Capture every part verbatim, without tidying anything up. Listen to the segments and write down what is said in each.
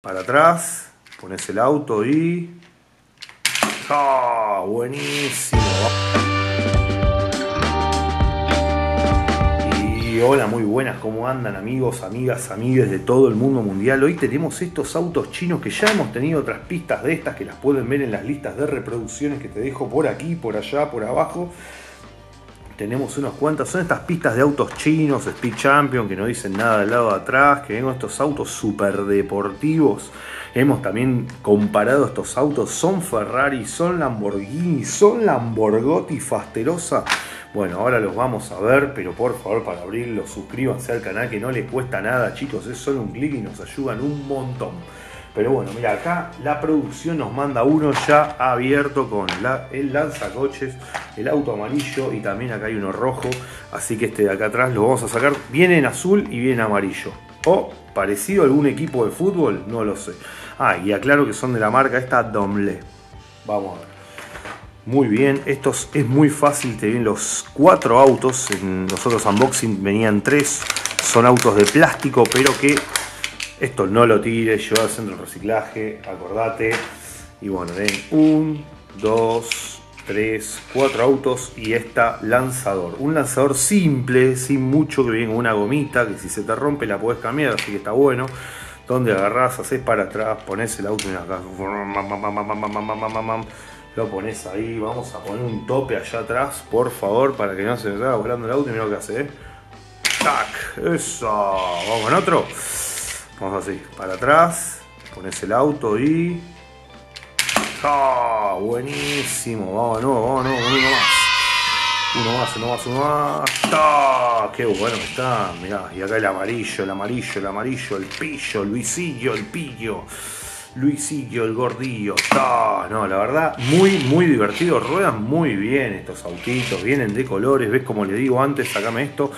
para atrás, pones el auto y... ¡Ah! ¡Oh, buenísimo! Y hola, muy buenas, ¿cómo andan amigos, amigas, amigues de todo el mundo mundial? Hoy tenemos estos autos chinos que ya hemos tenido otras pistas de estas, que las pueden ver en las listas de reproducciones que te dejo por aquí, por allá, por abajo. Tenemos unos cuantas, son estas pistas de autos chinos, Speed Champions, que no dicen nada del lado de atrás, que vemos estos autos super deportivos. Hemos también comparado estos autos, son Ferrari, son Lamborghini, son Lamborghotti, Fasterosa. Bueno, ahora los vamos a ver, pero por favor, para abrirlos, suscríbanse al canal, que no les cuesta nada, chicos, es solo un clic y nos ayudan un montón. Pero bueno, mira, acá la producción nos manda uno ya abierto con la, el lanzacoches, el auto amarillo, y también acá hay uno rojo. Así que este de acá atrás lo vamos a sacar. Viene en azul y viene en amarillo. O parecido a algún equipo de fútbol, no lo sé. Ah, y aclaro que son de la marca esta Domble. Vamos a ver. Muy bien, estos es muy fácil. Te vienen los cuatro autos. En los otros unboxing venían tres. Son autos de plástico, pero que... esto no lo tires, lleva al centro de reciclaje, acordate. Y bueno, ven, un, dos, tres, cuatro autos y esta lanzador. Un lanzador simple, sin mucho, que viene con una gomita, que si se te rompe la podés cambiar, así que está bueno. Donde agarrás, haces para atrás, pones el auto en acá, lo pones ahí. Vamos a poner un tope allá atrás, por favor, para que no se vaya volando el auto. Y mirá lo que hace, ¿eh? ¡Tac! ¡Eso! Vamos con otro. Vamos así, para atrás, pones el auto y... ¡Ah! ¡Oh, buenísimo! Vamos, no, vamos, no, uno más. Uno más, uno más, uno más. ¡Ah! ¡Oh, qué bueno que está! Mirá, y acá el amarillo, el amarillo, el amarillo, el pillo, Luisillo, el pillo. Luisillo, el gordillo. ¡Ah! ¡Oh! No, la verdad, muy, muy divertido. Ruedan muy bien estos autitos, vienen de colores. ¿Ves como le digo antes? Sacame esto.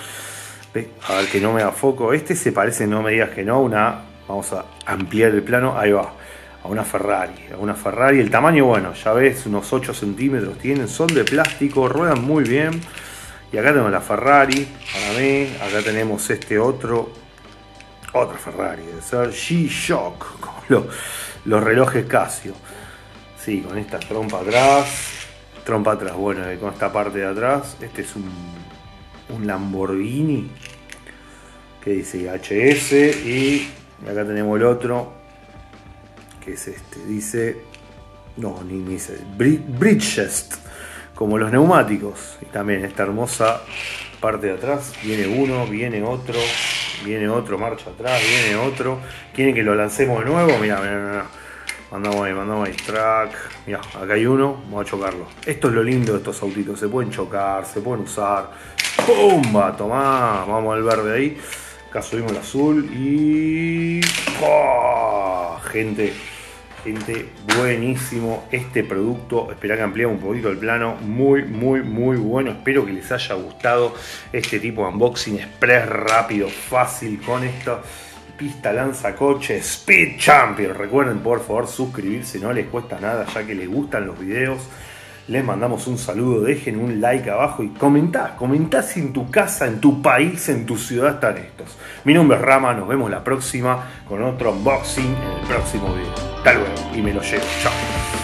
A ver que no me da foco. Este se parece, no me digas que no, una... vamos a ampliar el plano, ahí va. A una Ferrari, a una Ferrari. El tamaño, bueno, ya ves, unos ocho centímetros tienen. Son de plástico, ruedan muy bien. Y acá tenemos la Ferrari, para mí. Acá tenemos este otro... otra Ferrari, debe ser G-Shock, como lo, los relojes Casio. Sí, con esta trompa atrás. Trompa atrás, bueno, con esta parte de atrás. Este es un... un Lamborghini que dice I H S, y acá tenemos el otro que es este, dice, no, ni dice Bridgest, como los neumáticos. Y también esta hermosa parte de atrás, viene uno, viene otro, viene otro, marcha atrás, viene otro. ¿Quieren que lo lancemos de nuevo? Mirá, mirá, mirá. Mandamos ahí, mandamos ahí, track. Mirá, acá hay uno, vamos a chocarlo. Esto es lo lindo de estos autitos, se pueden chocar, se pueden usar. ¡Pumba! Tomá, vamos al verde ahí. Acá subimos el azul y... ¡oh! Gente, gente, buenísimo este producto. Esperá que ampliemos un poquito el plano. Muy, muy, muy bueno. Espero que les haya gustado este tipo de unboxing express, rápido, fácil, con esta pista lanzacoche Speed Champions. Recuerden, por favor, suscribirse. No les cuesta nada, ya que les gustan los videos. Les mandamos un saludo, dejen un like abajo y comentá, comentá si en tu casa, en tu país, en tu ciudad están estos. Mi nombre es Rama, nos vemos la próxima con otro unboxing en el próximo video. Hasta luego y me lo llevo, chao.